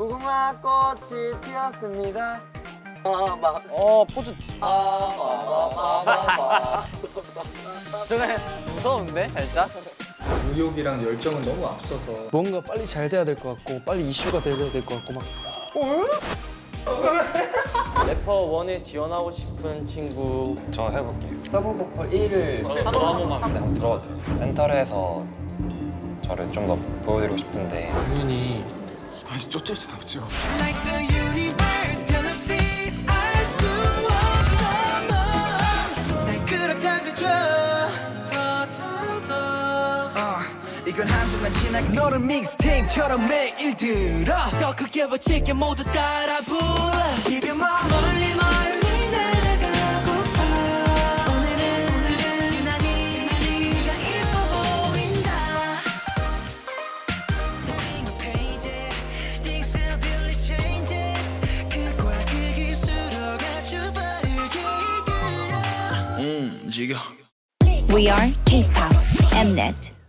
무궁화 꽃이 피었습니다. 포즈. 저는 무서운데 일단. 의욕이랑 열정은 너무 앞서서. 뭔가 빨리 잘 돼야 될 것 같고, 빨리 이슈가 돼야 될 것 같고 막. 래퍼 1에 지원하고 싶은 친구. 저 해볼게요. 서브 보컬 1을. 저 한 번만. 근데 한번 들어봐도 돼요? 센터에서 저를 좀 더 보여드리고 싶은데. 당연히 다시 쫓을 수는 없죠. 너를 믹스테이프처럼 매일 들어 더 크게 버칠게 모두 따라 불러 Keep it my 멀리 멀리 날아가고파 오늘은 난 네가 이뻐 보인다 Doing a page Things have really changed 극과 극이 서로 아주 빠르게 이끌려 지겨 We are K-pop Mnet